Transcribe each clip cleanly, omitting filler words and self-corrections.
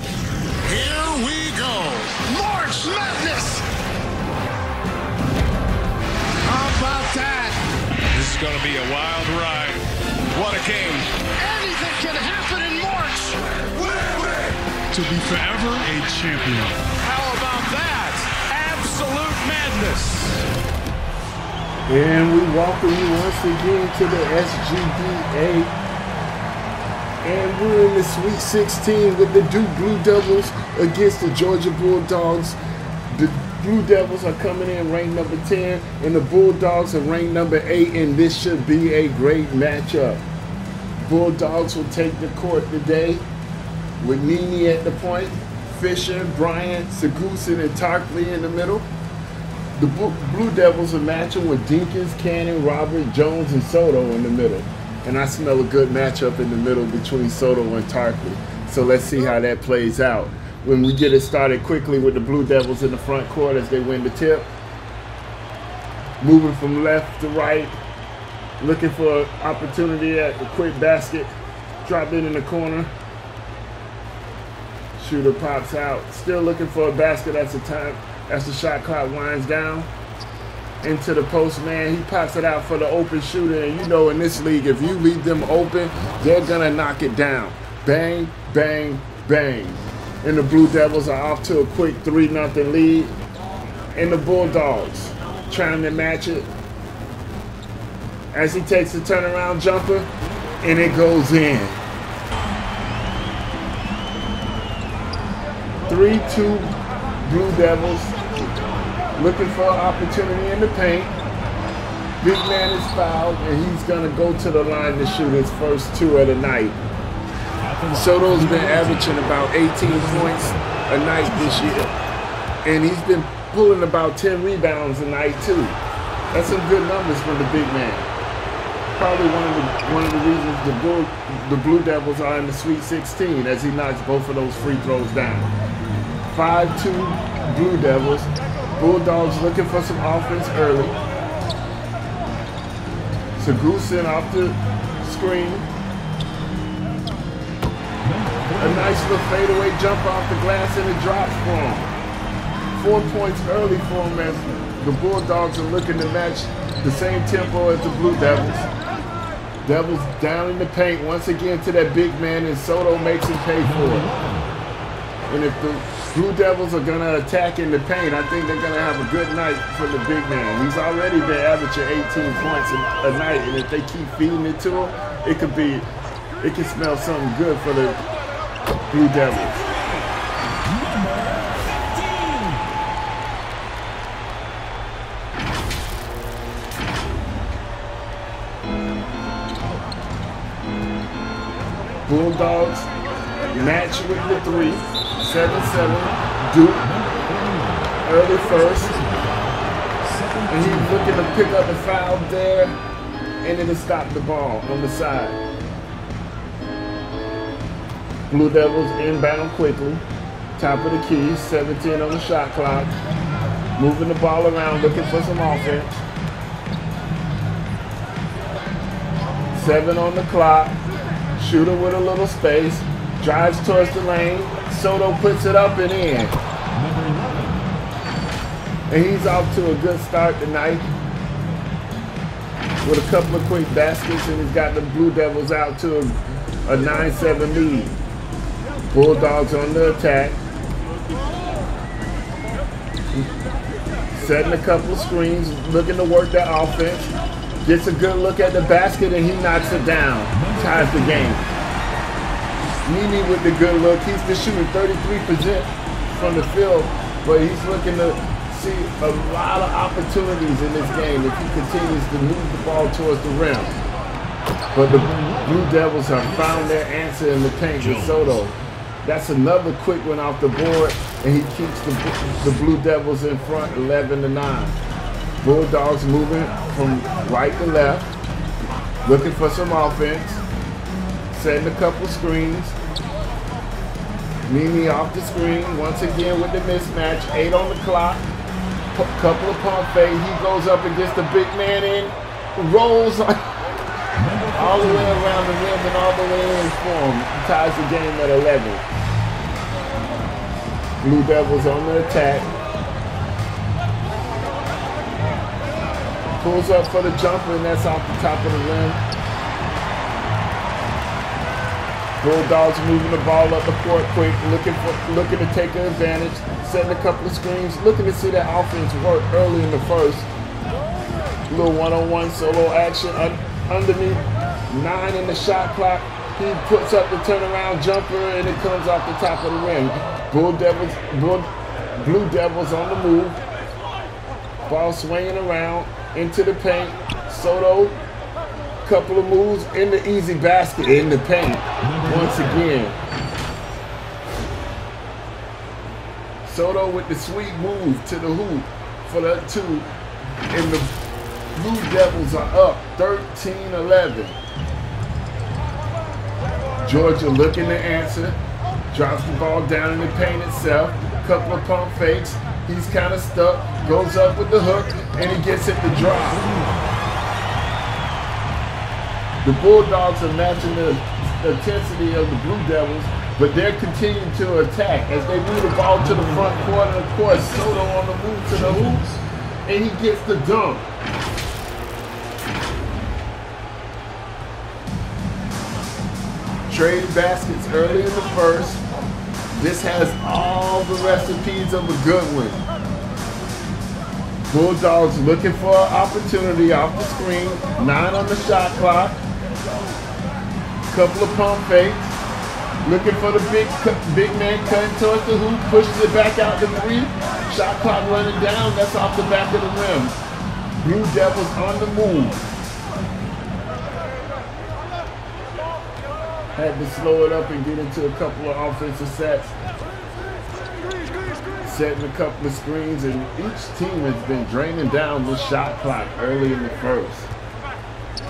Here we go. March Madness! How about that? This is going to be a wild ride. What a game. Anything can happen in March. To be forever a champion. How about that? Absolute madness. And we welcome you once again to the SGBA. And we're in the Sweet 16 with the Duke Blue Devils against the Georgia Bulldogs. The Blue Devils are coming in ranked number 10, and the Bulldogs are ranked number 8, and this should be a great matchup. Bulldogs will take the court today with Nene at the point, Fisher, Bryant, Segusin, and Tarkley in the middle. The Blue Devils are matching with Dinkins, Cannon, Robert, Jones, and Soto in the middle. And I smell a good matchup in the middle between Soto and Tarkley. So let's see how that plays out. When we get it started quickly with the Blue Devils in the front court as they win the tip. Moving from left to right. Looking for an opportunity at a quick basket. Drop it in the corner. Shooter pops out. Still looking for a basket at the time. As the shot clock winds down, into the post man, he pops it out for the open shooter. And you know in this league, if you leave them open, they're gonna knock it down. Bang, bang, bang. And the Blue Devils are off to a quick 3-0 lead. And the Bulldogs trying to match it. As he takes the turnaround jumper, and it goes in. 3-2 Blue Devils. Looking for an opportunity in the paint. Big man is fouled, and he's going to go to the line to shoot his first two of the night. Soto's been averaging about 18 points a night this year. And he's been pulling about 10 rebounds a night, too. That's some good numbers for the big man. Probably one of the reasons the Blue Devils are in the Sweet 16, as he knocks both of those free throws down. 5-2 Blue Devils. Bulldogs looking for some offense early. Segusin off the screen. A nice little fadeaway jump off the glass, and it drops for him. 4 points early for him as the Bulldogs are looking to match the same tempo as the Blue Devils. Devils down in the paint once again to that big man, and Soto makes him pay for it. And if the Blue Devils are going to attack in the paint, I think they're going to have a good night for the big man. He's already been averaging 18 points a night, and if they keep feeding it to him, it can smell something good for the Blue Devils. Bulldogs match with the three. 7-7, Duke, early first, and he's looking to pick up the foul there, and it'll stop the ball on the side. Blue Devils inbound quickly, top of the key, 17 on the shot clock, moving the ball around, looking for some offense. 7 on the clock, shooter with a little space, drives towards the lane, Soto puts it up and in. And he's off to a good start tonight with a couple of quick baskets, and he's got the Blue Devils out to a 9-7 lead. Bulldogs on the attack. Setting a couple screens, looking to work their offense. Gets a good look at the basket, and he knocks it down. Ties the game. Nene with the good look. He's been shooting 33% from the field, but he's looking to see a lot of opportunities in this game if he continues to move the ball towards the rim. But the Blue Devils have found their answer in the paint with Soto. That's another quick one off the board, and he keeps the Blue Devils in front 11-9. Bulldogs moving from right to left, looking for some offense. Setting a couple screens. Nene off the screen once again with the mismatch. 8 on the clock. Couple of pump fake. He goes up and gets the big man in. Rolls all the way around the rim and all the way in for him. Ties the game at 11. Blue Devils on the attack. Pulls up for the jumper, and that's off the top of the rim. Bulldogs moving the ball up the court quick, looking to take an advantage, setting a couple of screens, looking to see that offense work early in the first. Little one-on-one solo action underneath 9 in the shot clock. He puts up the turnaround jumper, and it comes off the top of the rim. Blue Devils on the move. Ball swinging around into the paint. Soto, couple of moves in the easy basket in the paint once again. Soto with the sweet move to the hoop for the 2, and the Blue Devils are up 13-11. Georgia looking to answer, drops the ball down in the paint itself, couple of pump fakes, he's kind of stuck, goes up with the hook, and he gets it to drop. The Bulldogs are matching the intensity of the Blue Devils, but they're continuing to attack as they move the ball to the front court, and of course Soto on the move to the hoops, and he gets the dunk. Trade baskets early in the first. This has all the recipes of a good one. Bulldogs looking for an opportunity off the screen. 9 on the shot clock. Couple of pump fakes. Looking for the big man cutting towards the hoop. Pushes it back out to 3. Shot clock running down. That's off the back of the rim. Blue Devils on the move. Had to slow it up and get into a couple of offensive sets. Setting a couple of screens, and each team has been draining down the shot clock early in the first.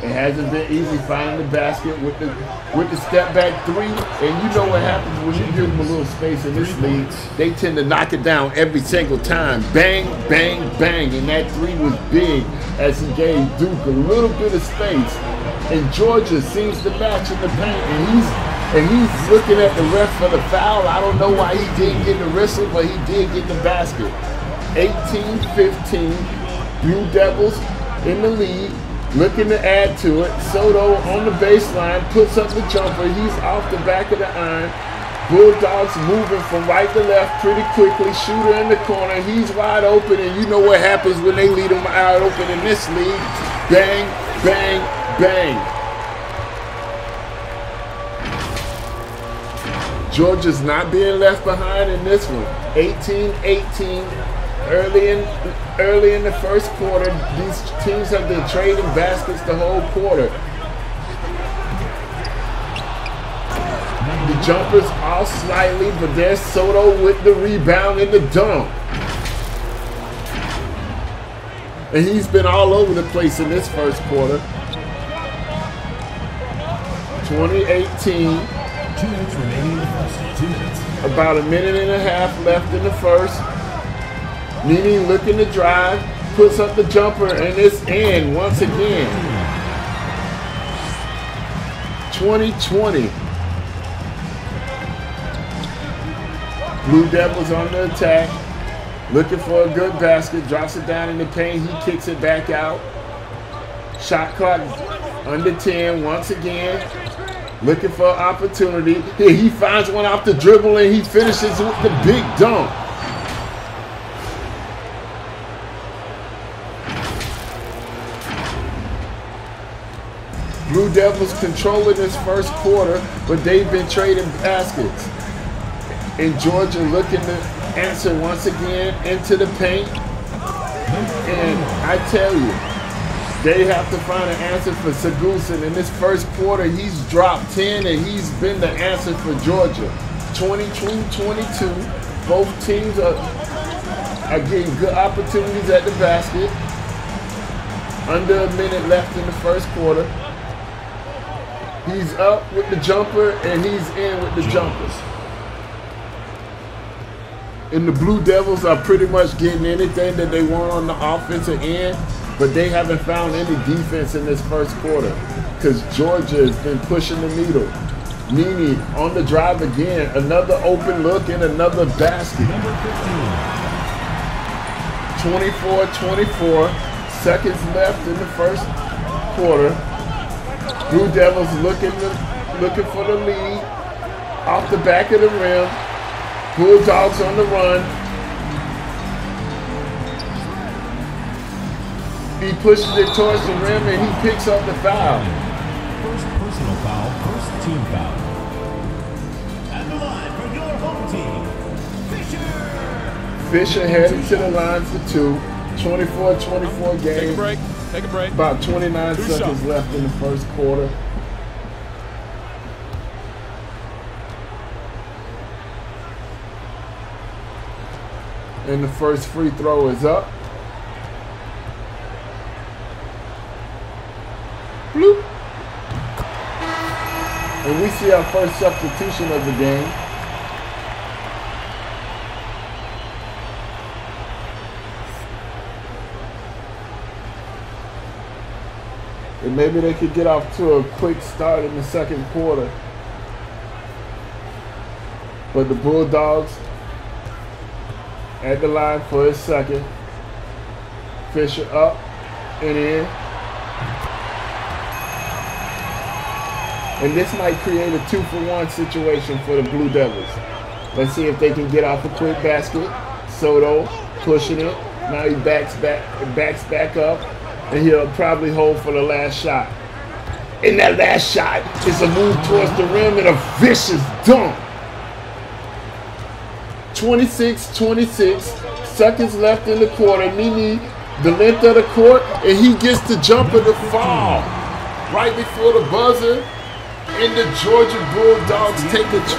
It hasn't been easy finding the basket with the step back 3, and you know what happens when you give them a little space in this league. They tend to knock it down every single time. Bang, bang, bang, and that 3 was big as he gave Duke a little bit of space. And Georgia seems to match in the paint, and he's looking at the ref for the foul. I don't know why he didn't get the whistle, but he did get the basket. 18-15, Blue Devils in the lead, looking to add to it. Soto on the baseline, puts up the jumper. He's off the back of the iron. Bulldogs moving from right to left pretty quickly. Shooter in the corner, he's wide open, and you know what happens when they leave him wide open in this league. Bang, bang, bang. Georgia's not being left behind in this one. 18-18 early in the first quarter. These teams have been trading baskets the whole quarter. The jumpers off slightly, but there's Soto with the rebound and the dunk. And he's been all over the place in this first quarter. 2018, about a minute and a half left in the first. Nene looking to drive, puts up the jumper, and it's in once again. 20-20. Blue Devils on the attack, looking for a good basket, drops it down in the paint, he kicks it back out. Shot clock under 10 once again. Looking for an opportunity. Here he finds one off the dribble, and he finishes with the big dunk. Blue Devils controlling this first quarter, but they've been trading baskets. And Georgia looking to answer once again into the paint. And I tell you, they have to find an answer for Segusin. In this first quarter, he's dropped 10, and he's been the answer for Georgia. 22-22. Both teams are getting good opportunities at the basket. Under a minute left in the first quarter. He's up with the jumper, and he's in with the jumpers. And the Blue Devils are pretty much getting anything that they want on the offensive end. But they haven't found any defense in this first quarter because Georgia has been pushing the needle. Nene on the drive again. Another open look and another basket. 24-24. Seconds left in the first quarter. Blue Devils looking for the lead. Off the back of the rim. Bulldogs on the run. He pushes it towards the rim and he picks up the foul. First personal foul, first team foul. At the line for your home team, Fisher. Fisher headed to the line for two. 24-24 game. Take a break. Take a break. About 29 seconds left in the first quarter. And the first free throw is up. Bloop. And we see our first substitution of the game. And maybe they could get off to a quick start in the second quarter. But the Bulldogs at the line for his second. Fisher up and in. And this might create a 2-for-1 situation for the Blue Devils. Let's see if they can get off a quick basket. Soto pushing it. Now he backs back up. And he'll probably hold for the last shot. And that last shot is a move towards the rim and a vicious dunk. 26-26. Seconds left in the quarter. Nene, the length of the court. And he gets the jumper to fall right before the buzzer. And the Georgia Bulldogs take a 28-26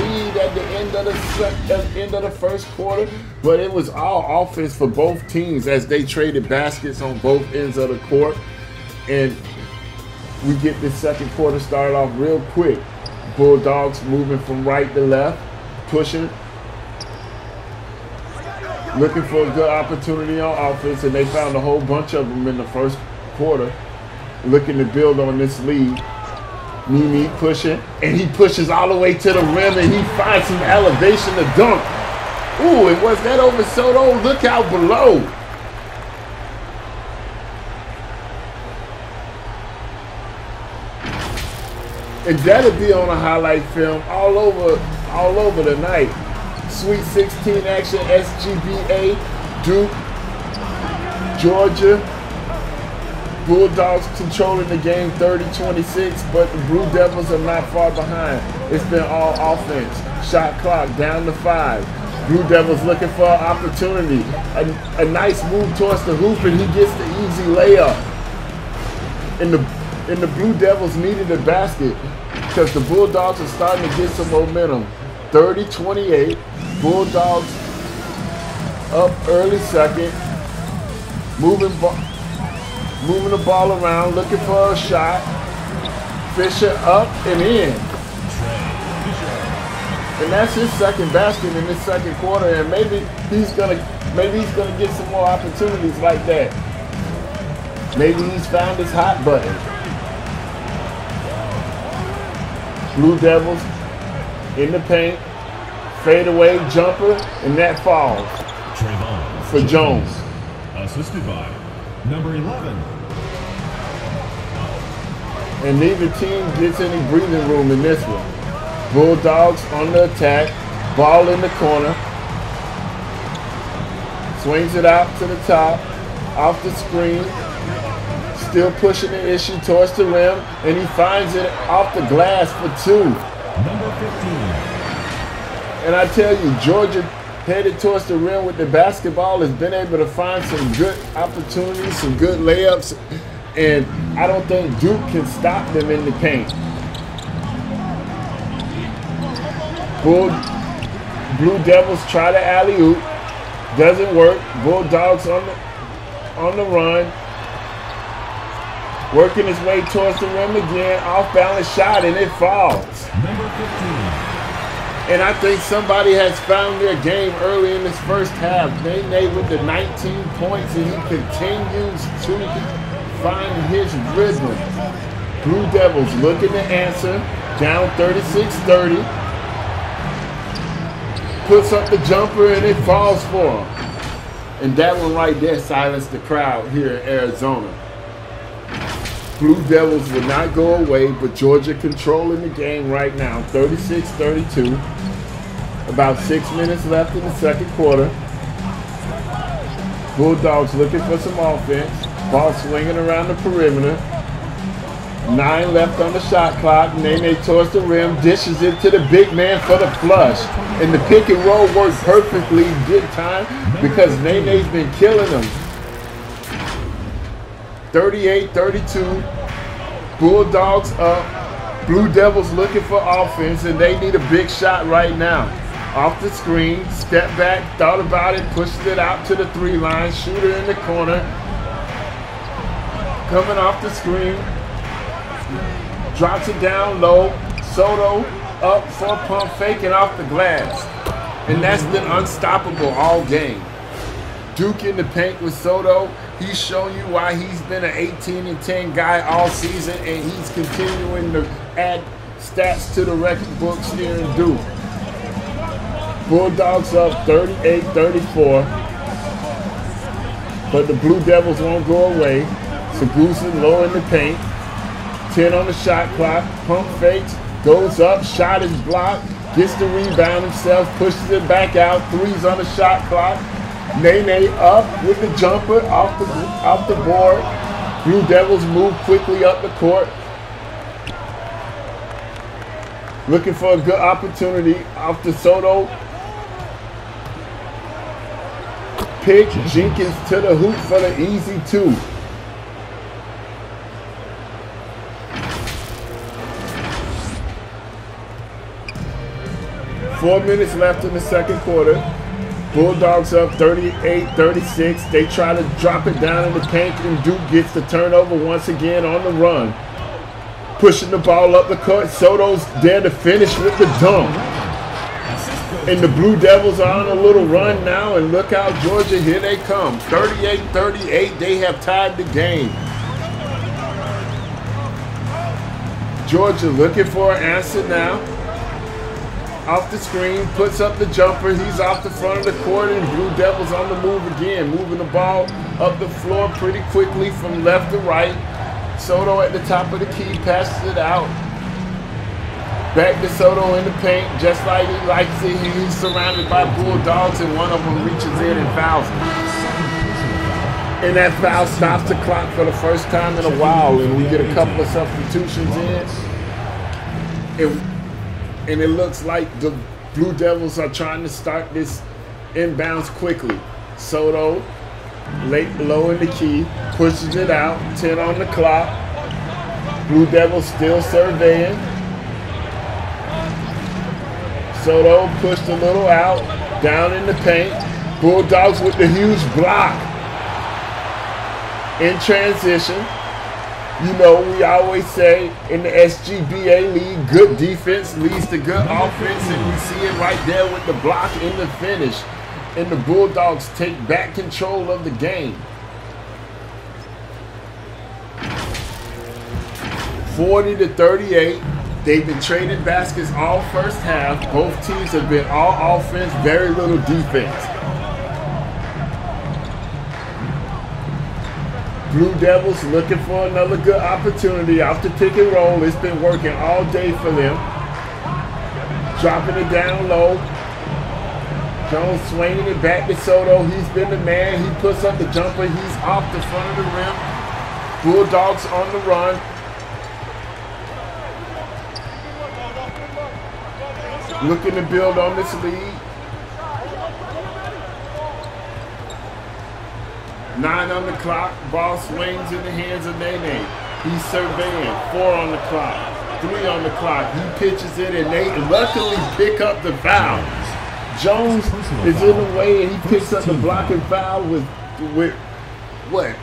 lead at the end of the first quarter. But it was all offense for both teams as they traded baskets on both ends of the court. And we get this second quarter started off real quick. Bulldogs moving from right to left, pushing, looking for a good opportunity on offense. And they found a whole bunch of them in the first quarter. Looking to build on this lead. Nene pushing, and he pushes all the way to the rim, and he finds some elevation to dunk. Ooh, and was that over Soto? Look out below. And that'll be on a highlight film all over the night. Sweet 16 action, SGBA, Duke, Georgia. Bulldogs controlling the game 30-26, but the Blue Devils are not far behind. It's been all offense. Shot clock down to 5. Blue Devils looking for an opportunity. A nice move towards the hoop, and he gets the easy layup. And the Blue Devils needed a basket because the Bulldogs are starting to get some momentum. 30-28. Bulldogs up early second. Moving the ball around, looking for a shot. Fisher up and in. And that's his second basket in this second quarter, and maybe he's gonna get some more opportunities like that. Maybe he's found his hot button. Blue Devils in the paint. Fadeaway jumper, and that falls for Jones. Assisted by number 11. And neither team gets any breathing room in this one. Bulldogs on the attack. Ball in the corner. Swings it out to the top. Off the screen. Still pushing the issue towards the rim. And he finds it off the glass for two. Number 15. And I tell you, Georgia headed towards the rim with the basketball has been able to find some good opportunities, some good layups, and I don't think Duke can stop them in the paint. Blue Devils try to alley-oop, doesn't work. Bulldogs on the run, working his way towards the rim again, off-balance shot, and it falls. Number 15. And I think somebody has found their game early in this first half. Nene with the 19 points, and he continues to find his rhythm. Blue Devils looking to answer. Down 36-30. Puts up the jumper and it falls for him. And that one right there silenced the crowd here in Arizona. Blue Devils will not go away, but Georgia controlling the game right now, 36-32. About 6 minutes left in the second quarter. Bulldogs looking for some offense. Ball swinging around the perimeter. 9 left on the shot clock. Nene towards the rim, dishes it to the big man for the flush. And the pick and roll worked perfectly good time because Nene's been killing them. 38-32. Bulldogs up. Blue Devils looking for offense, and they need a big shot right now. Off the screen, step back, thought about it, pushed it out to the three line, shooter in the corner. Coming off the screen. Drops it down low. Soto up for pump faking off the glass. And that's been unstoppable all game. Duke in the paint with Soto. He's shown you why he's been an 18-10 guy all season, and he's continuing to add stats to the record books here in Duke. Bulldogs up 38-34. But the Blue Devils won't go away. Segusin low in the paint. 10 on the shot clock, pump fakes, goes up, shot is blocked, gets the rebound himself, pushes it back out, threes on the shot clock. Nene up with the jumper off the board. Blue Devils move quickly up the court. Looking for a good opportunity off the Soto. Pick, Jenkins to the hoop for the easy two. Four minutes left in the second quarter. Bulldogs up 38-36. They try to drop it down in the paint, and Duke gets the turnover once again on the run. Pushing the ball up the court. Soto's there to finish with the dunk. And the Blue Devils are on a little run now, and look out, Georgia, here they come. 38-38, they have tied the game. Georgia looking for an answer now. Off the screen, puts up the jumper. He's off the front of the court, and Blue Devils on the move again, moving the ball up the floor pretty quickly from left to right. Soto at the top of the key, passes it out. Back to Soto in the paint, just like he likes it. He's surrounded by Bulldogs, and one of them reaches in and fouls him. And that foul stops the clock for the first time in a while, and we get a couple of substitutions in. And it looks like the Blue Devils are trying to start this inbounds quickly. Soto, low in the key, pushes it out, 10 on the clock. Blue Devils still surveying. Soto pushed a little out, down in the paint. Bulldogs with the huge block. In transition. You know, we always say in the SGBA league, good defense leads to good offense, and we see it right there with the block in the finish. And the Bulldogs take back control of the game. 40-38. They've been trading baskets all first half. Both teams have been all offense, very little defense. Blue Devils looking for another good opportunity off the pick and roll. It's been working all day for them. Dropping it down low. Jones swinging it back to Soto. He's been the man. He puts up the jumper. He's off the front of the rim. Bulldogs on the run. Looking to build on this lead. 9 on the clock, ball swings in the hands of Nene. He's surveying, 4 on the clock, 3 on the clock. He pitches it, and they luckily pick up the foul. Jones is in the way, and he picks up the blocking foul with what,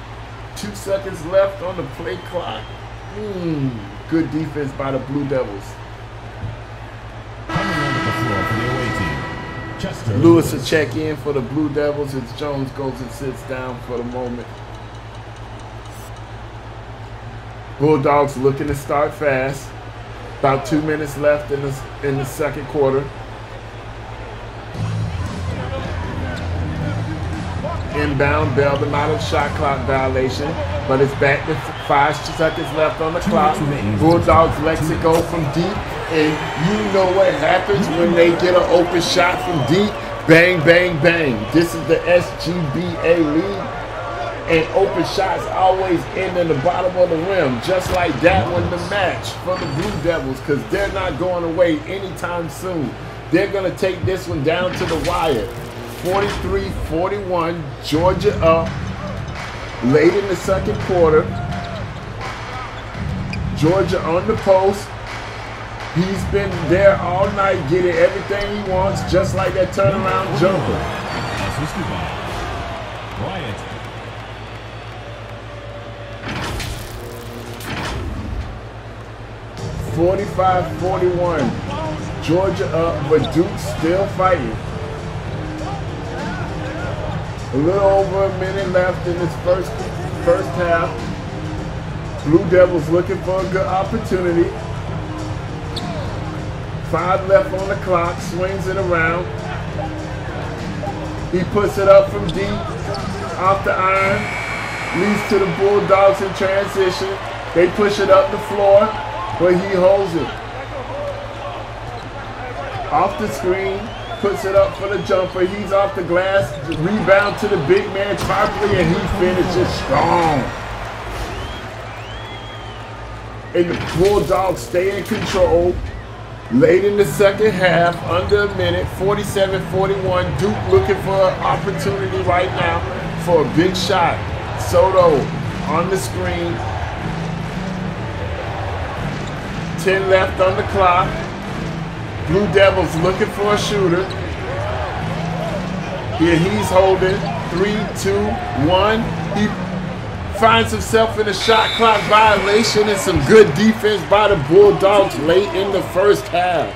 2 seconds left on the play clock. Good defense by the Blue Devils. Lewis will check in for the Blue Devils as Jones goes and sits down for the moment. Bulldogs looking to start fast. About 2 minutes left in the second quarter. Inbound, bailed them out of shot clock violation, but it's back with 5 seconds left on the clock. Bulldogs lets it go from deep, and you know what happens when they get an open shot from deep. Bang, bang, bang. This is the SGBA league, and open shots always end in the bottom of the rim, just like that one, the match for the Blue Devils, because they're not going away anytime soon. They're going to take this one down to the wire. 43-41, Georgia up late in the second quarter. Georgia on the post. He's been there all night getting everything he wants, just like that turnaround jumper. Bryant. 45-41, Georgia up, but Duke still fighting. A little over a minute left in this first half. Blue Devils looking for a good opportunity. 5 left on the clock, swings it around. He puts it up from deep, off the iron, leads to the Bulldogs in transition. They push it up the floor, but he holds it. Off the screen. Puts it up for the jumper. He's off the glass. Rebound to the big man properly, and he finishes strong. And the Bulldogs stay in control. Late in the second half, under a minute, 47-41. Duke looking for an opportunity right now for a big shot. Soto on the screen. 10 left on the clock. Blue Devils looking for a shooter. Here he's holding. 3, 2, 1. He finds himself in a shot clock violation and some good defense by the Bulldogs late in the first half.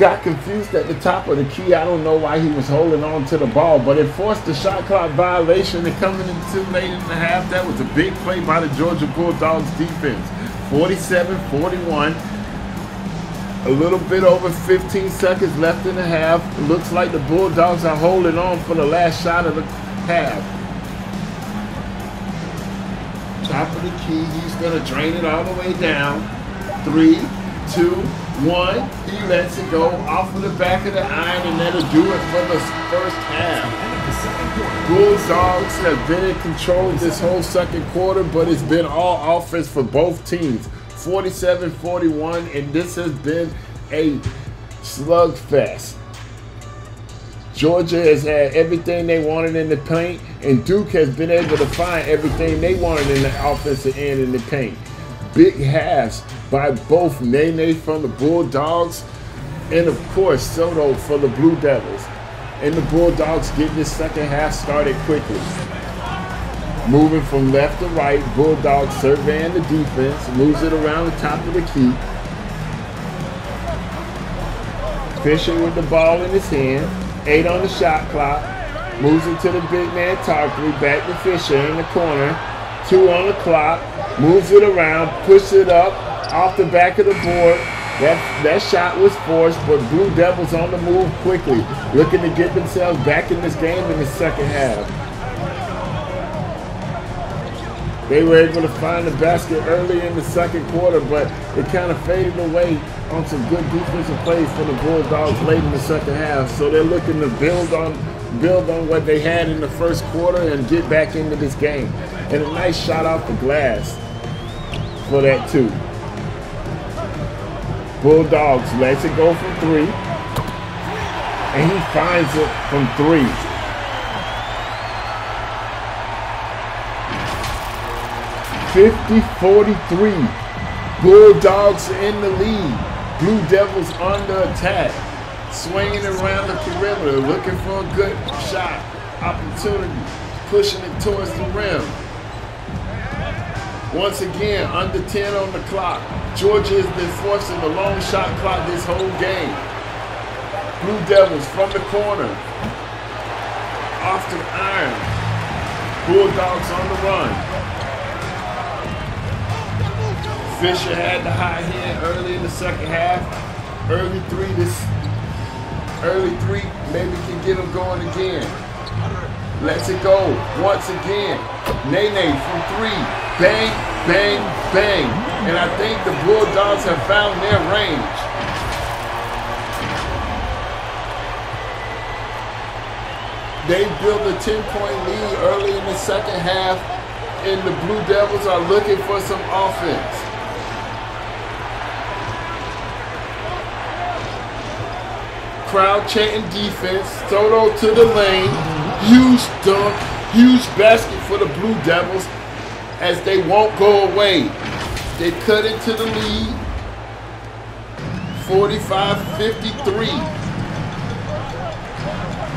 Got confused at the top of the key. I don't know why he was holding on to the ball, but it forced the shot clock violation, and coming in too late in the half, that was a big play by the Georgia Bulldogs defense. 47-41. A little bit over 15 seconds left in the half. Looks like the Bulldogs are holding on for the last shot of the half. Top of the key, he's gonna drain it all the way down. 3, 2, 1. He lets it go off of the back of the iron, and that'll do it for the first half. Bulldogs have been in control this whole second quarter, but it's been all offense for both teams. 47-41, and this has been a slugfest. Georgia has had everything they wanted in the paint, and Duke has been able to find everything they wanted in the offensive end in the paint. Big halves by both Nene from the Bulldogs and, of course, Soto for the Blue Devils. And the Bulldogs get this second half started quickly. Moving from left to right, Bulldogs surveying the defense, moves it around the top of the key. Fisher with the ball in his hand, 8 on the shot clock, moves it to the big man Tarpley, back to Fisher in the corner, 2 on the clock, moves it around, pushes it up, off the back of the board. That shot was forced, but Blue Devils on the move quickly, looking to get themselves back in this game in the second half. They were able to find the basket early in the second quarter, but it kind of faded away on some good defensive plays for the Bulldogs late in the second half. So they're looking to build on what they had in the first quarter and get back into this game. And a nice shot off the glass for that too. Bulldogs lets it go from 3. And he finds it from 3. (50-43). Bulldogs in the lead. Blue Devils on the attack. Swinging around the perimeter, looking for a good shot opportunity. Pushing it towards the rim. Once again, under 10 on the clock. Georgia has been forcing the long shot clock this whole game. Blue Devils from the corner. Off the iron. Bulldogs on the run. Fisher had the hot hand early in the second half. Early three maybe can get them going again. Let's it go once again. Nene from three. Bang, bang, bang. And I think the Bulldogs have found their range. They built a 10-point lead early in the second half, and the Blue Devils are looking for some offense. Crowd chanting defense. Soto to the lane. Huge dunk. Huge basket for the Blue Devils as they won't go away. They cut into the lead. 45-53.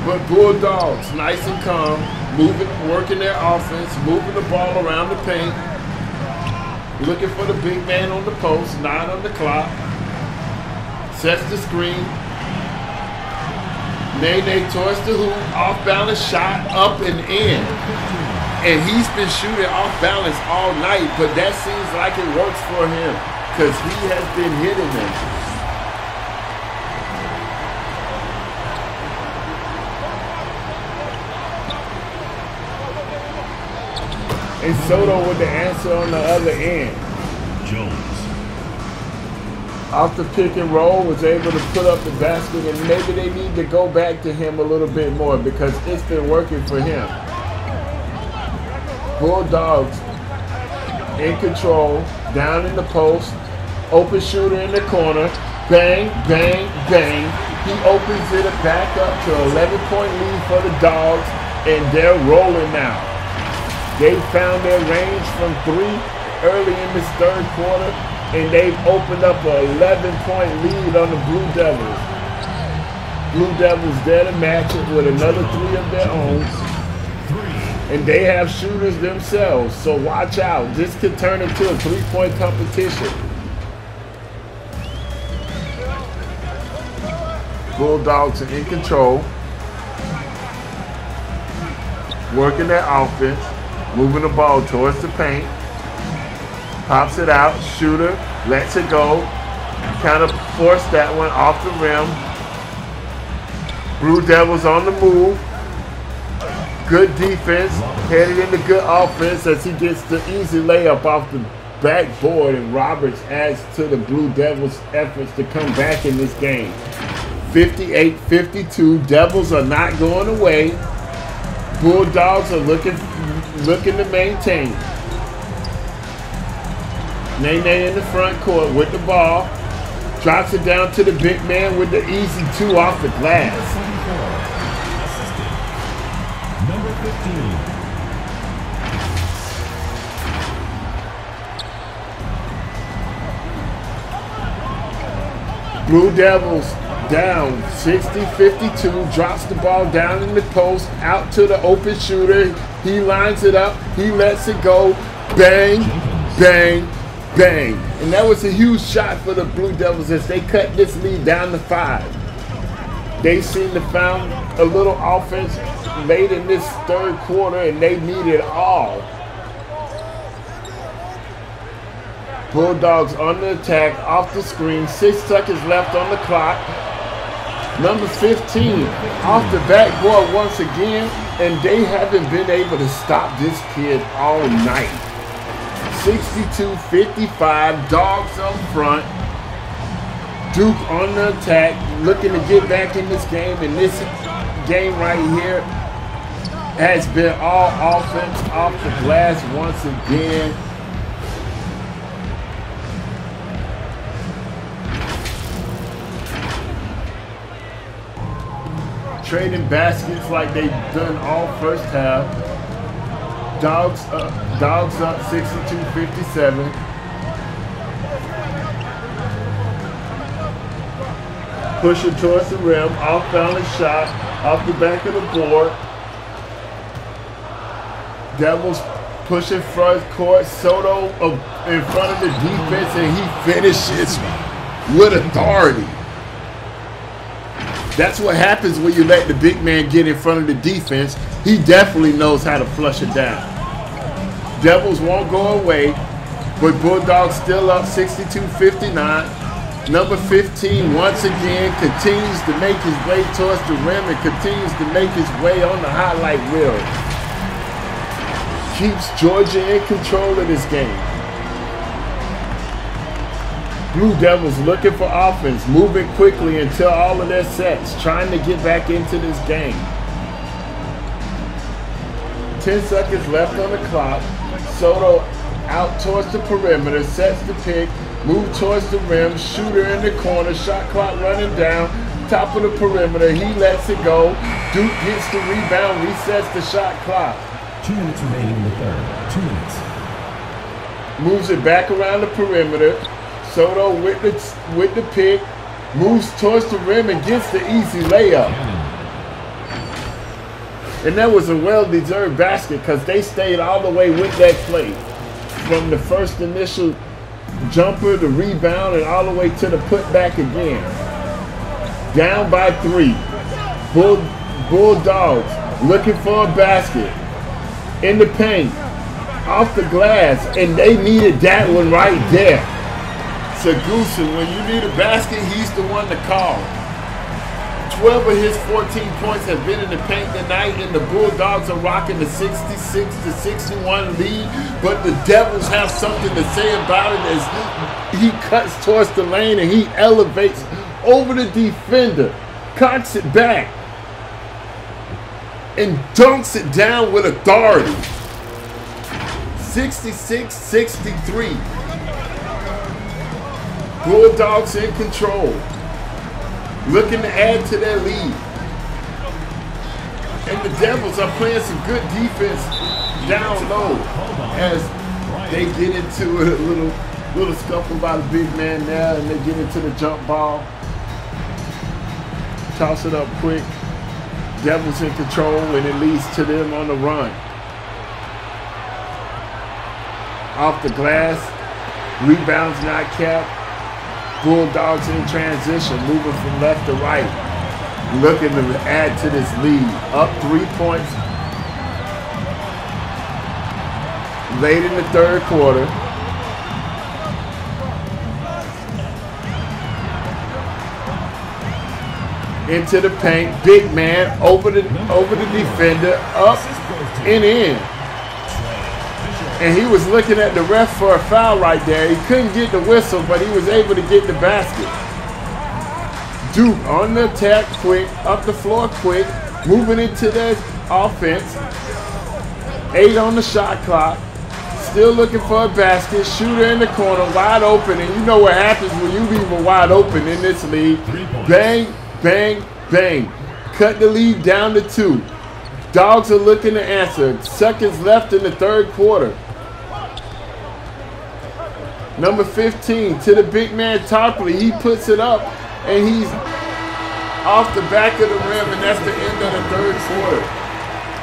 But Bulldogs, nice and calm, moving, working their offense, moving the ball around the paint, looking for the big man on the post, 9 on the clock, sets the screen, Nene towards the hoop, off-balance shot, up and in. And he's been shooting off-balance all night, but that seems like it works for him because he has been hitting them. And Soto with the answer on the other end. Jones. Off the pick and roll, was able to put up the basket, and maybe they need to go back to him a little bit more because it's been working for him. Bulldogs in control, down in the post, open shooter in the corner, bang, bang, bang. He opens it back up to an 11-point lead for the Dogs, and they're rolling now. They found their range from three early in this third quarter, and they've opened up an 11-point lead on the Blue Devils. Blue Devils there to match it with another three of their own, and they have shooters themselves, so watch out. This could turn into a three-point competition. Bulldogs are in control, working their offense. Moving the ball towards the paint. Pops it out. Shooter. Lets it go. Kind of forced that one off the rim. Blue Devils on the move. Good defense. Headed into good offense as he gets the easy layup off the backboard. And Roberts adds to the Blue Devils' efforts to come back in this game. 58-52. Devils are not going away. Bulldogs are looking to maintain. Nene in the front court with the ball. Drops it down to the big man with the easy two off the glass. Number 15. Blue Devils down 60-52. Drops the ball down in the post. Out to the open shooter. He lines it up, he lets it go, bang, bang, bang. And that was a huge shot for the Blue Devils as they cut this lead down to 5. They seem to found a little offense late in this third quarter, and they need it all. Bulldogs on the attack, off the screen, 6 seconds left on the clock. Number 15, off the backboard once again, and they haven't been able to stop this kid all night. 62-55, Dogs up front. Duke on the attack, looking to get back in this game, and this game right here has been all offense off the glass once again. Trading baskets like they've done all first half. Dogs up 62-57. Pushing towards the rim, off balance shot, off the back of the board. Devils pushing front court, Soto in front of the defense, and he finishes with authority. That's what happens when you let the big man get in front of the defense. He definitely knows how to flush it down. Devils won't go away. But Bulldogs still up 62-59. Number 15 once again continues to make his way towards the rim and continues to make his way on the highlight reel. Keeps Georgia in control of this game. Blue Devils looking for offense, moving quickly until all of their sets, trying to get back into this game. 10 seconds left on the clock. Soto out towards the perimeter, sets the pick, move towards the rim, shooter in the corner, shot clock running down, top of the perimeter, he lets it go. Duke gets the rebound, resets the shot clock. 2 minutes remaining in the third, 2 minutes. Moves it back around the perimeter. Soto with the pick, moves towards the rim and gets the easy layup. And that was a well-deserved basket because they stayed all the way with that play. From the first initial jumper, the rebound, and all the way to the putback again. Down by 3. Bulldogs looking for a basket. In the paint, off the glass, and they needed that one right there. Sagusa, when you need a basket, he's the one to call. 12 of his 14 points have been in the paint tonight, and the Bulldogs are rocking the 66-61 lead, but the Devils have something to say about it as he cuts towards the lane and he elevates over the defender, cuts it back, and dunks it down with authority. 66-63. Bulldogs in control, looking to add to their lead. And the Devils are playing some good defense down low as they get into a little scuffle by the big man now, and they get into the jump ball. Toss it up quick. Devils in control, and it leads to them on the run. Off the glass, rebounds not kept. Bulldogs in transition, moving from left to right, looking to add to this lead. Up 3 points late in the third quarter. Into the paint, big man over the defender, up and in. And he was looking at the ref for a foul right there. He couldn't get the whistle, but he was able to get the basket. Duke on the attack quick, up the floor quick, moving into their offense. 8 on the shot clock. Still looking for a basket. Shooter in the corner, wide open. And you know what happens when you leave a wide open in this league. Bang, bang, bang. Cut the lead down to 2. Dogs are looking to answer. Seconds left in the third quarter. Number 15 to the big man Tarpley. He puts it up and he's off the back of the rim, and that's the end of the third quarter.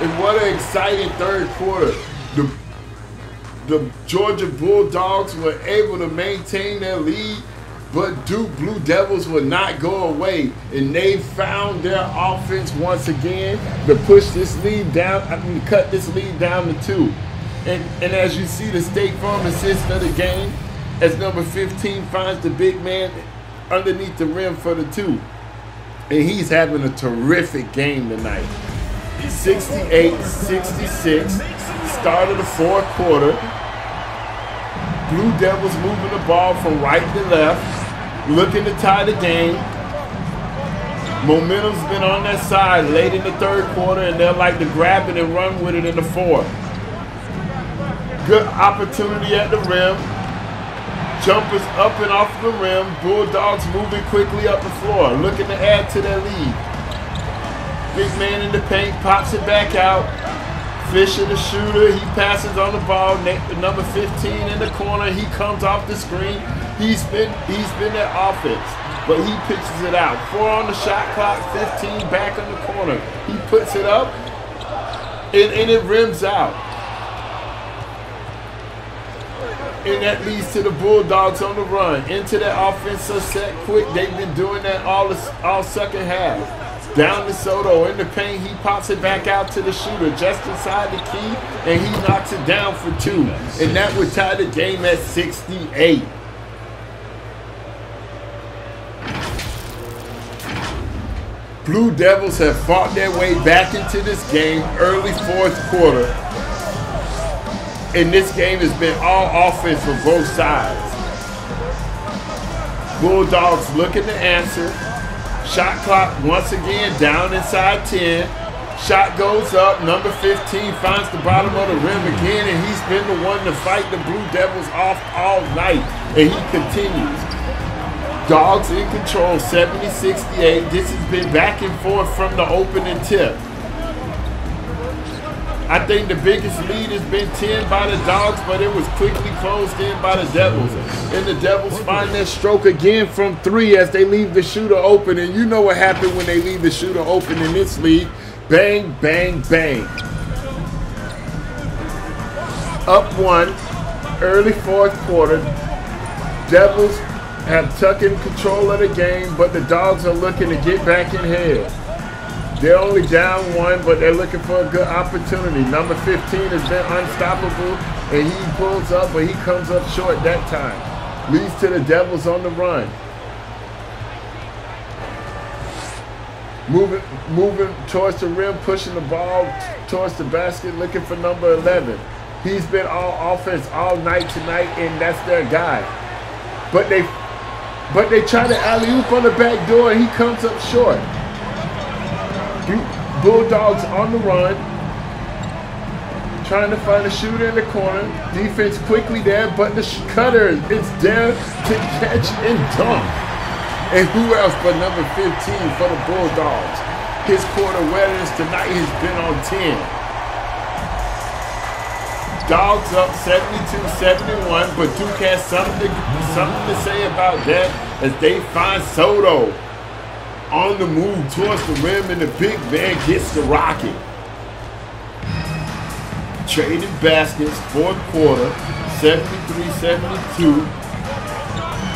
And what an exciting third quarter. The Georgia Bulldogs were able to maintain their lead, but Duke Blue Devils will not go away, and they found their offense once again to push this lead down. I mean, cut this lead down to 2. And as you see, the State Farm assist of the game, as number 15 finds the big man underneath the rim for the 2. And he's having a terrific game tonight. 68-66, start of the fourth quarter. Blue Devils moving the ball from right to left, looking to tie the game. Momentum's been on that side late in the third quarter, and they're like to grab it and run with it in the fourth. Good opportunity at the rim. Jumpers up and off the rim. Bulldogs moving quickly up the floor, looking to add to their lead. Big man in the paint, pops it back out. Fisher the shooter, he passes on the ball. Number 15 in the corner, he comes off the screen. He's been their offense, but he pitches it out. 4 on the shot clock, 15 back in the corner. He puts it up, and it rims out. And that leads to the Bulldogs on the run. Into their offensive set quick. They've been doing that all second half. Down to Soto in the paint. He pops it back out to the shooter just inside the key, and he knocks it down for two. And that would tie the game at 68. Blue Devils have fought their way back into this game early fourth quarter. And this game has been all offense for both sides. Bulldogs looking to answer. Shot clock once again down inside 10. Shot goes up. Number 15 finds the bottom of the rim again, and he's been the one to fight the Blue Devils off all night, and he continues. Dogs in control, 70-68. This has been back and forth from the opening tip. I think the biggest lead has been 10 by the Dogs, but it was quickly closed in by the Devils. And the Devils find their stroke again from three as they leave the shooter open. And you know what happened when they leave the shooter open in this league. Bang, bang, bang. Up one, early fourth quarter. Devils have taken control of the game, but the Dogs are looking to get back in here. They're only down one, but they're looking for a good opportunity. Number 15 has been unstoppable, and he pulls up, but he comes up short that time. Leads to the Devils on the run. Moving towards the rim, pushing the ball towards the basket, looking for number 11. He's been all offense all night tonight, and that's their guy. But they try to alley-oop on the back door, and he comes up short. Bulldogs on the run, trying to find a shooter in the corner. Defense quickly there, but the cutter is there to catch and dunk. And who else but number 15 for the Bulldogs? His quarter wetters tonight has been on 10. Dogs up 72-71, but Duke has something to say about that as they find Soto on the move towards the rim, and the big man gets the rocket. Traded baskets, fourth quarter, 73-72.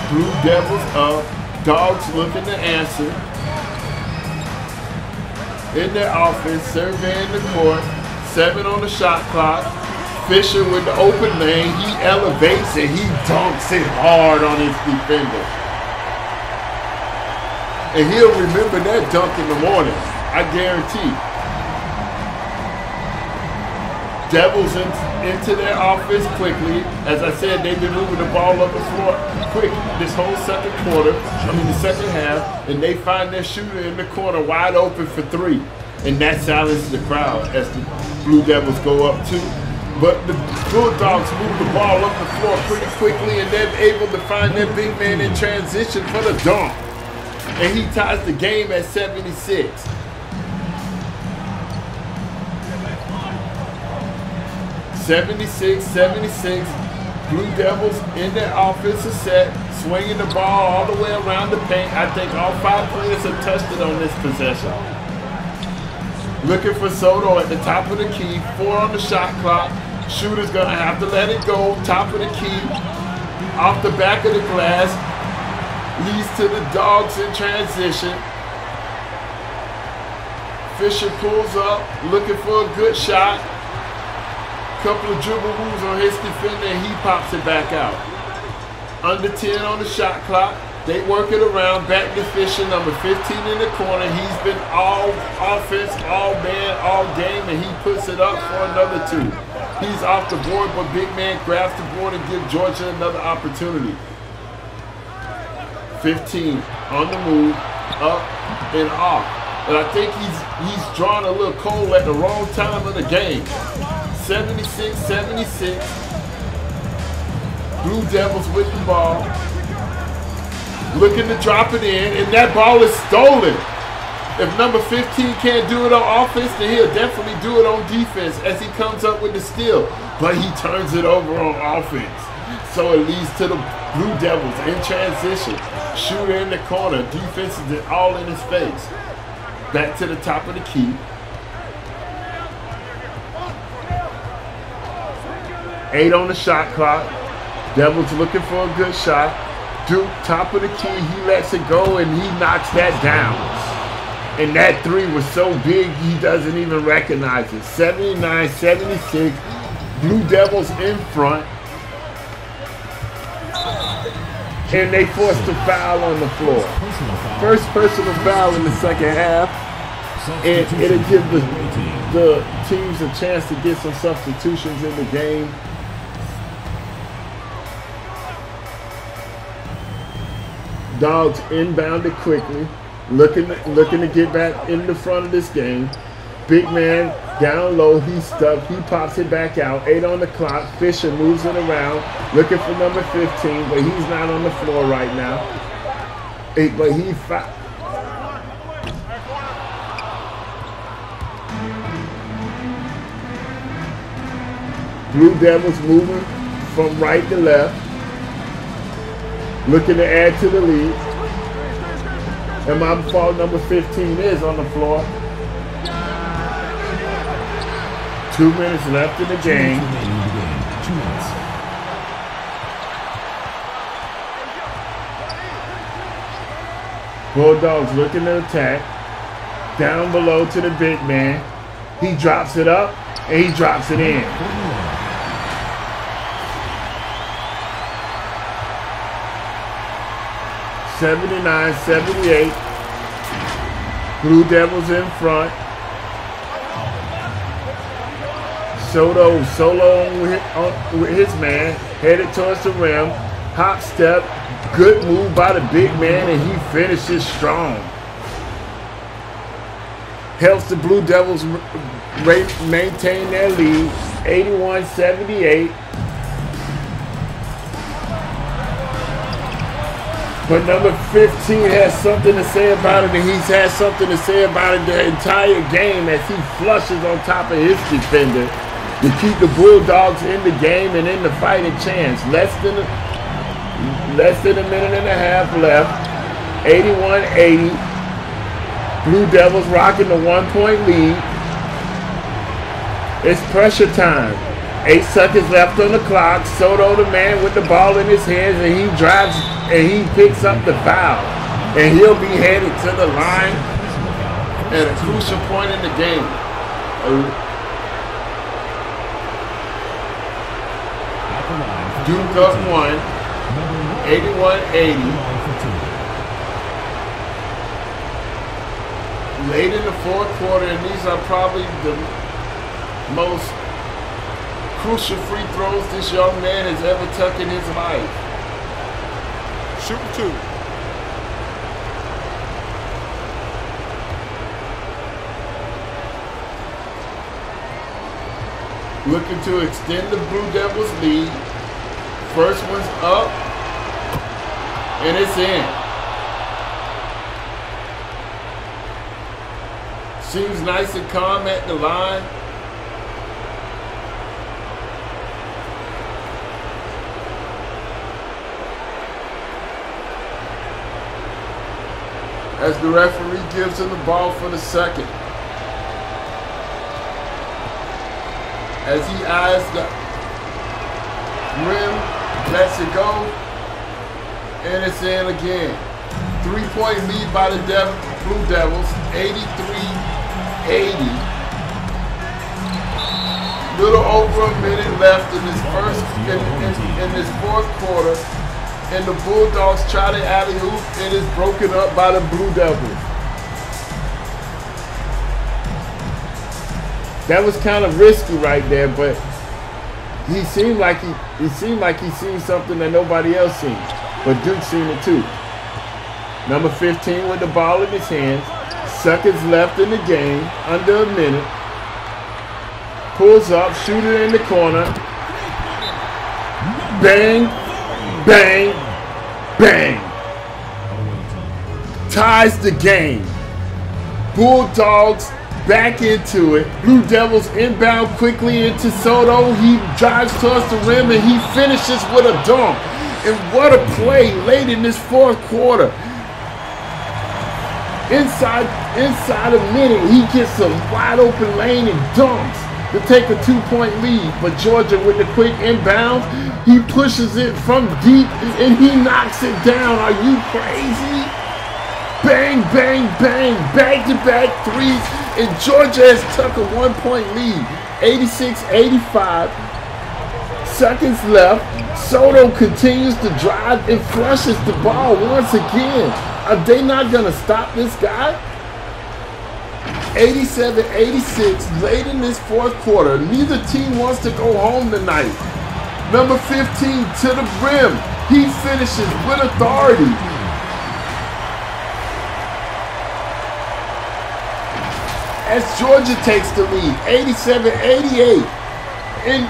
Blue Devils up, Dogs looking to answer. In their offense, surveying the court, 7 on the shot clock. Fisher with the open lane, he elevates and he dunks it hard on his defender. And he'll remember that dunk in the morning, I guarantee. Devils into their offense quickly. As I said, they've been moving the ball up the floor quick this whole second half, and they find their shooter in the corner wide open for three. And that silences the crowd as the Blue Devils go up two. But the Bulldogs move the ball up the floor pretty quickly, and they're able to find their big man in transition for the dunk. And he ties the game at 76. Blue Devils in their offensive set, swinging the ball all the way around the paint. I think all 5 players have touched it on this possession. Looking for Soto at the top of the key, 4 on the shot clock. Shooter's going to have to let it go, top of the key, off the back of the glass. Leads to the Dogs in transition. Fisher pulls up, looking for a good shot. Couple of dribble moves on his defender, and he pops it back out. Under 10 on the shot clock. They work it around, back to Fisher, number 15 in the corner. He's been all offense, all man, all game, and he puts it up for another 2. He's off the board, but big man grabs the board and gives Georgia another opportunity. 15 on the move, up and off. And I think he's drawn a little cold at the wrong time of the game. 76-76. Blue Devils with the ball. Looking to drop it in, and that ball is stolen. If number 15 can't do it on offense, then he'll definitely do it on defense as he comes up with the steal. But he turns it over on offense. So it leads to the Blue Devils in transition. Shooter in the corner. Defense is all in his face. Back to the top of the key. Eight on the shot clock. Devils looking for a good shot. Duke, top of the key. He lets it go, and he knocks that down. And that three was so big, he doesn't even recognize it. 79-76. Blue Devils in front. And they forced a foul on the floor. First personal foul in the second half. And it'll give the teams a chance to get some substitutions in the game. Dogs inbounded quickly, looking to get back in the front of this game. Big man down low, he's stuck, he pops it back out. 8 on the clock, Fisher moves it around, looking for number 15, but he's not on the floor right now. But he Blue Devils moving from right to left, looking to add to the lead. And my fault, number 15 is on the floor. 2 minutes left in the game. Bulldogs looking to attack. Down below to the big man. He drops it up and he drops it in. (79-78). Blue Devils in front. Solo with his man, headed towards the rim. Hop step, good move by the big man, and he finishes strong. Helps the Blue Devils maintain their lead, 81-78. But number 15 has something to say about it, and he's had something to say about it the entire game as he flushes on top of his defender to keep the Bulldogs in the game and in the fighting chance. Less than a minute and a half left. 81-80. Blue Devils rocking the 1-point lead. It's pressure time. 8 seconds left on the clock. Soto, the man with the ball in his hands, and he drives and he picks up the foul. And he'll be headed to the line at a crucial point in the game. Duke up 1, 81-80. Late in the fourth quarter, and these are probably the most crucial free throws this young man has ever took in his life. Shoot 2. Looking to extend the Blue Devils lead. First one's up, and it's in. Seems nice and calm at the line. As the referee gives him the ball for the second. As he eyes the rim, lets it go, and it's in again. 3-point lead by the Blue Devils, 83-80. Little over a minute left in this fourth quarter. And the Bulldogs try to alley-oop. It is broken up by the Blue Devils. That was kind of risky right there, but he seemed like he seen something that nobody else seen. But Duke seen it too. Number 15 with the ball in his hands. Seconds left in the game, under a minute. Pulls up, shoots it in the corner. Bang. Bang, bang. Ties the game. Bulldogs back into it. Blue Devils inbound quickly into Soto. He drives towards the rim and he finishes with a dunk. And what a play late in this fourth quarter. Inside a minute, he gets a wide open lane and dunks to take a 2-point lead, but Georgia with the quick inbound, he pushes it from deep and he knocks it down. Are you crazy? Bang, bang, bang. Back-to-back threes. And Georgia has took a one-point lead. 86-85. Seconds left. Soto continues to drive and flushes the ball once again. Are they not going to stop this guy? 87-86. Late in this fourth quarter. Neither team wants to go home tonight. Number 15 to the rim. He finishes with authority. As Georgia takes the lead, 87-88, and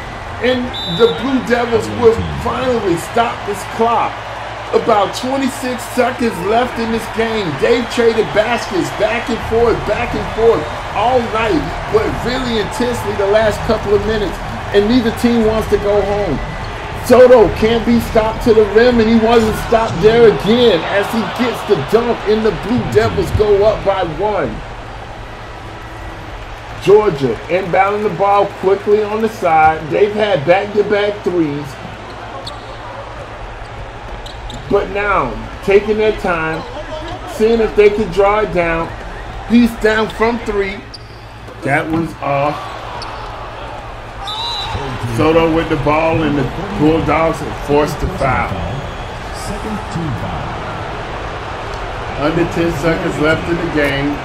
the Blue Devils will finally stop this clock. About 26 seconds left in this game. They've traded baskets back and forth all night, but really intensely the last couple of minutes, and neither team wants to go home. Soto can't be stopped to the rim, and he wasn't stopped there again as he gets the dunk, and the Blue Devils go up by one. Georgia inbounding the ball quickly on the side. They've had back-to-back threes. But now, taking their time, seeing if they can draw it down. He's down from three. That one's off. Soto with the ball, and the Bulldogs are forced to foul. Under 10 seconds left in the game.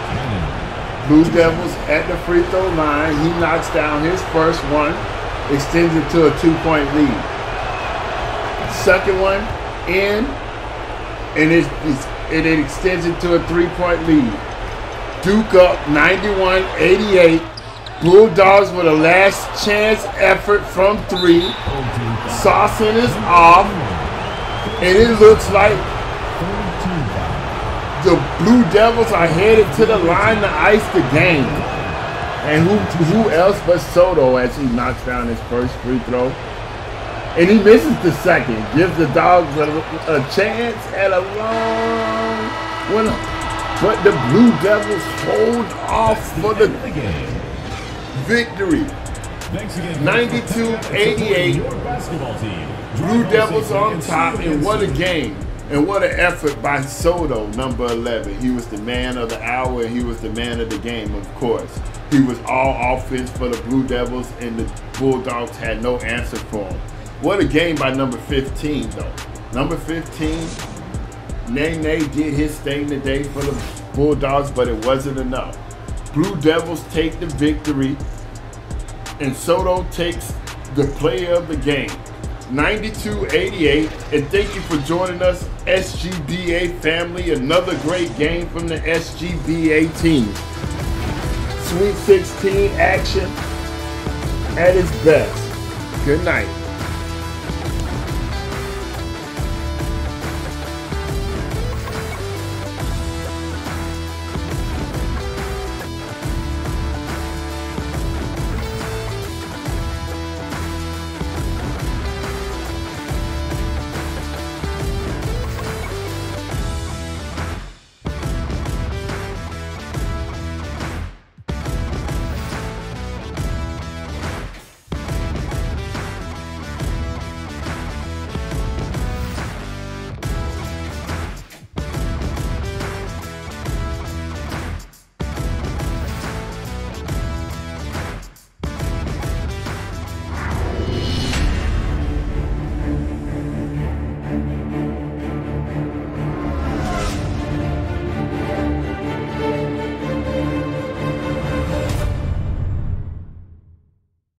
Blue Devils at the free throw line. He knocks down his first one, extends it to a two-point lead. Second one in, and it extends it to a three-point lead. Duke up 91-88. Bulldogs with a last chance effort from three. Saucin is off, and it looks like the Blue Devils are headed to the line to ice the game. And who else but Soto as he knocks down his first free throw. And he misses the second. Gives the Dogs a chance at a long winner. But the Blue Devils hold off for the victory. 92-88. Blue Devils on top, and what a game. And what an effort by Soto, number 11. He was the man of the hour, and he was the man of the game, of course. He was all offense for the Blue Devils, and the Bulldogs had no answer for him. What a game by number 15, though. Number 15, Nene did his thing today for the Bulldogs, but it wasn't enough. Blue Devils take the victory, and Soto takes the player of the game. 92-88, and thank you for joining us, SGBA family. Another great game from the SGBA team. Sweet 16 action at its best. Good night.